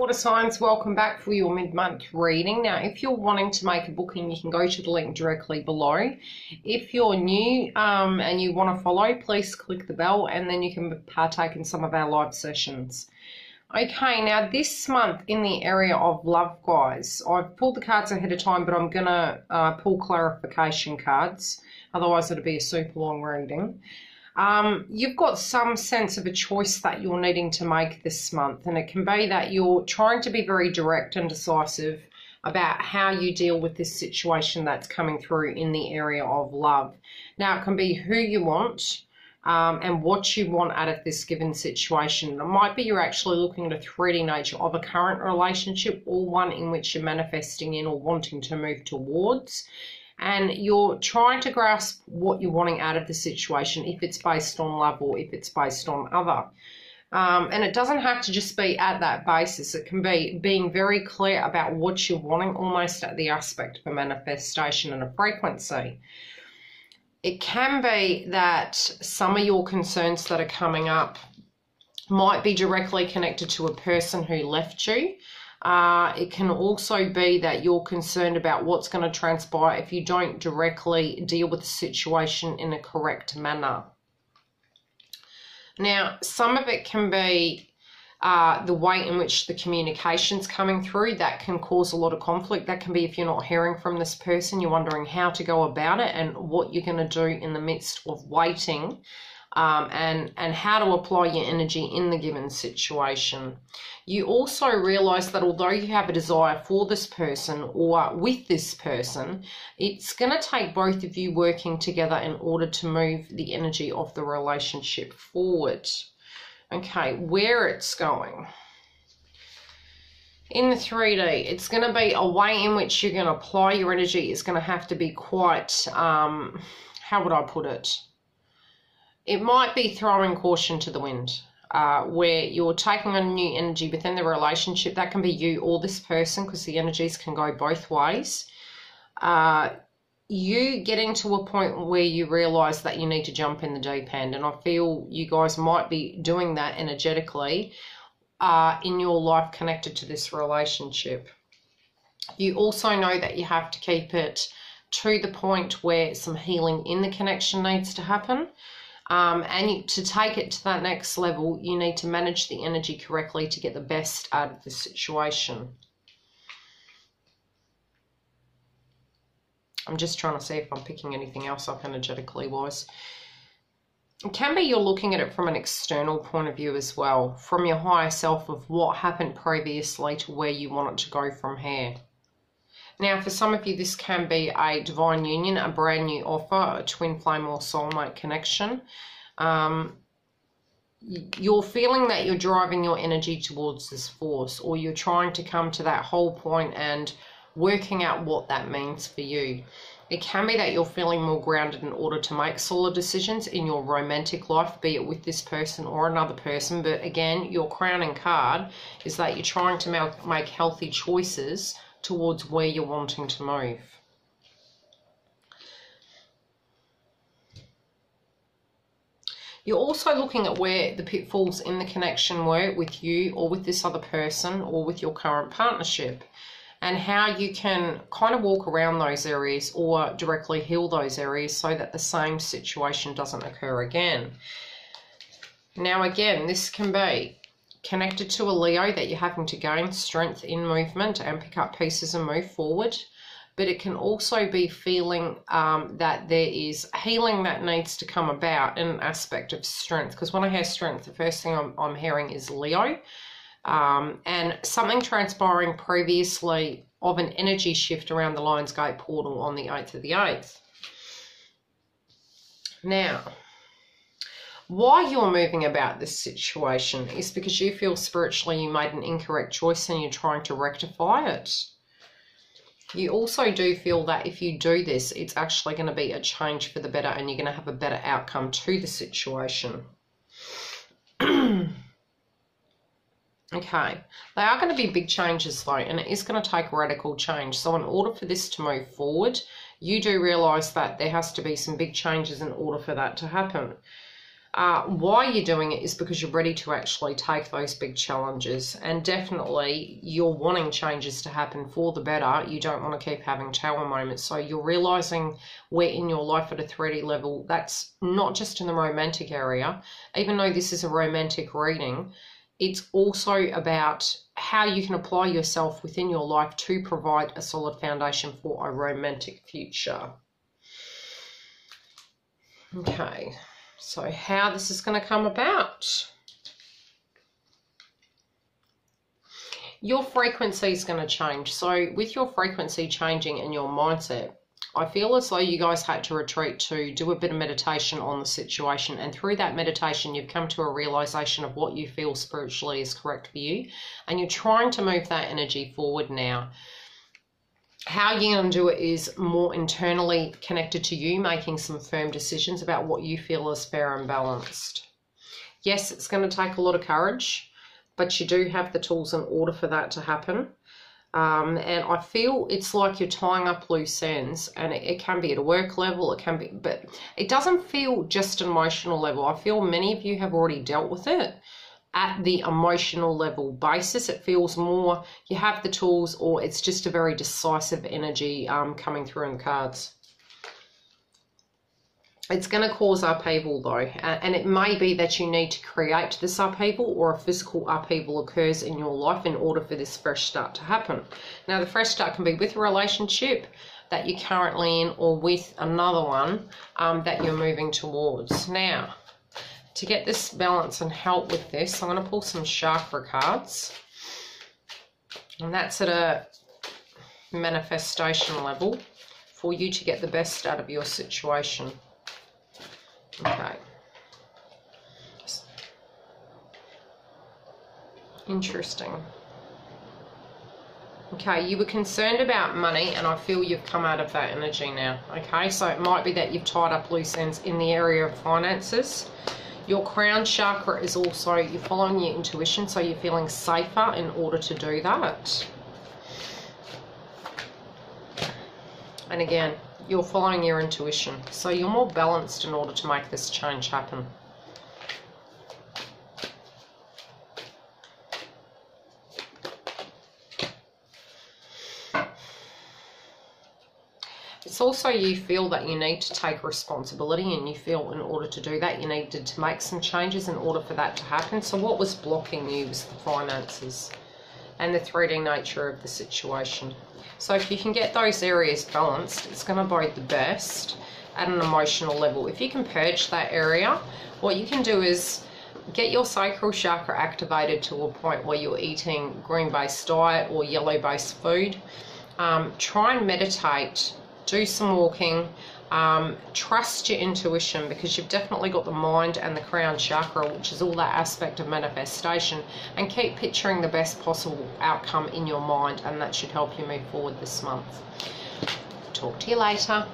water signs, welcome back for your mid-month reading. Now, if you're wanting to make a booking, you can go to the link directly below. If you're new and you want to follow, please click the bell and then you can partake in some of our live sessions. Okay, now this month in the area of love, guys, I've pulled the cards ahead of time, but I'm going to pull clarification cards. Otherwise, it'll be a super long reading. You've got some sense of a choice that you're needing to make this month, and it can be that you're trying to be very direct and decisive about how you deal with this situation that's coming through in the area of love. Now, it can be who you want and what you want out of this given situation. It might be you're actually looking at a 3D nature of a current relationship or one in which you're manifesting in or wanting to move towards. And you're trying to grasp what you're wanting out of the situation, if it's based on love or if it's based on other. And it doesn't have to just be at that basis. It can be being very clear about what you're wanting, almost at the aspect of a manifestation and a frequency. It can be that some of your concerns that are coming up might be directly connected to a person who left you. It can also be that you're concerned about what's going to transpire if you don't directly deal with the situation in a correct manner. Now, some of it can be the way in which the communication's coming through. That can cause a lot of conflict. That can be if you're not hearing from this person, you're wondering how to go about it and what you're going to do in the midst of waiting. And how to apply your energy in the given situation. You also realise that although you have a desire for this person or with this person, it's going to take both of you working together in order to move the energy of the relationship forward. Okay, where it's going. In the 3D, it's going to be a way in which you're going to apply your energy. It's going to have to be quite, how would I put it? It might be throwing caution to the wind, where you're taking on new energy within the relationship. That can be you or this person, because the energies can go both ways. You getting to a point where you realise that you need to jump in the deep end, and I feel you guys might be doing that energetically in your life connected to this relationship. You also know that you have to keep it to the point where some healing in the connection needs to happen. And to take it to that next level, you need to manage the energy correctly to get the best out of the situation. I'm just trying to see if I'm picking anything else up energetically wise. It can be you're looking at it from an external point of view as well, from your higher self of what happened previously to where you want it to go from here. Now, for some of you, this can be a divine union, a brand new offer, a twin flame or soulmate connection. You're feeling that you're driving your energy towards this force, or you're trying to come to that whole point and working out what that means for you. It can be that you're feeling more grounded in order to make solid decisions in your romantic life, be it with this person or another person. But again, your crowning card is that you're trying to make healthy choices towards where you're wanting to move. You're also looking at where the pitfalls in the connection were with you or with this other person or with your current partnership, and how you can kind of walk around those areas or directly heal those areas so that the same situation doesn't occur again. Now again, this can be connected to a Leo, that you're having to gain strength in movement and pick up pieces and move forward. But it can also be feeling that there is healing that needs to come about in an aspect of strength. Because when I hear strength, the first thing I'm hearing is Leo. And something transpiring previously of an energy shift around the Lionsgate portal on the 8th of the 8th. Now, why you're moving about this situation is because you feel spiritually you made an incorrect choice and you're trying to rectify it. You also do feel that if you do this, it's actually going to be a change for the better and you're going to have a better outcome to the situation. Okay, they are going to be big changes though, and it is going to take radical change. So in order for this to move forward, you do realise that there has to be some big changes in order for that to happen. Why you're doing it is because you're ready to actually take those big challenges, and definitely you're wanting changes to happen for the better. You don't want to keep having tower moments, so you're realizing where in your life at a 3D level, that's not just in the romantic area, even though this is a romantic reading, it's also about how you can apply yourself within your life to provide a solid foundation for a romantic future. Okay. So how this is going to come about. Your frequency is going to change. So with your frequency changing and your mindset, I feel as though you guys had to retreat to do a bit of meditation on the situation. And through that meditation, you've come to a realization of what you feel spiritually is correct for you. And you're trying to move that energy forward now. How you're going to do it is more internally connected to you, making some firm decisions about what you feel is fair and balanced. Yes, it's going to take a lot of courage, but you do have the tools in order for that to happen. And I feel it's like you're tying up loose ends, and it can be at a work level, it can be, but it doesn't feel just an emotional level. I feel many of you have already dealt with it. At the emotional level basis, it feels more you have the tools, or it's just a very decisive energy coming through in the cards. It's going to cause upheaval though, and it may be that you need to create this upheaval, or a physical upheaval occurs in your life in order for this fresh start to happen. Now the fresh start can be with a relationship that you're currently in, or with another one that you're moving towards. Now to get this balance and help with this, I'm going to pull some chakra cards. And that's at a manifestation level for you to get the best out of your situation. Okay. Interesting. Okay, you were concerned about money, and I feel you've come out of that energy now. Okay, so it might be that you've tied up loose ends in the area of finances. Your crown chakra is also, you're following your intuition, so you're feeling safer in order to do that. And again, you're following your intuition, so you're more balanced in order to make this change happen. It's also you feel that you need to take responsibility, and you feel in order to do that you needed to make some changes in order for that to happen. So what was blocking you was the finances and the 3D nature of the situation. So if you can get those areas balanced, it's going to bode the best at an emotional level. If you can purge that area, what you can do is get your sacral chakra activated to a point where you're eating green-based diet or yellow-based food. Try and meditate. Do some walking, trust your intuition, because you've definitely got the mind and the crown chakra, which is all that aspect of manifestation, and keep picturing the best possible outcome in your mind, and that should help you move forward this month. Talk to you later.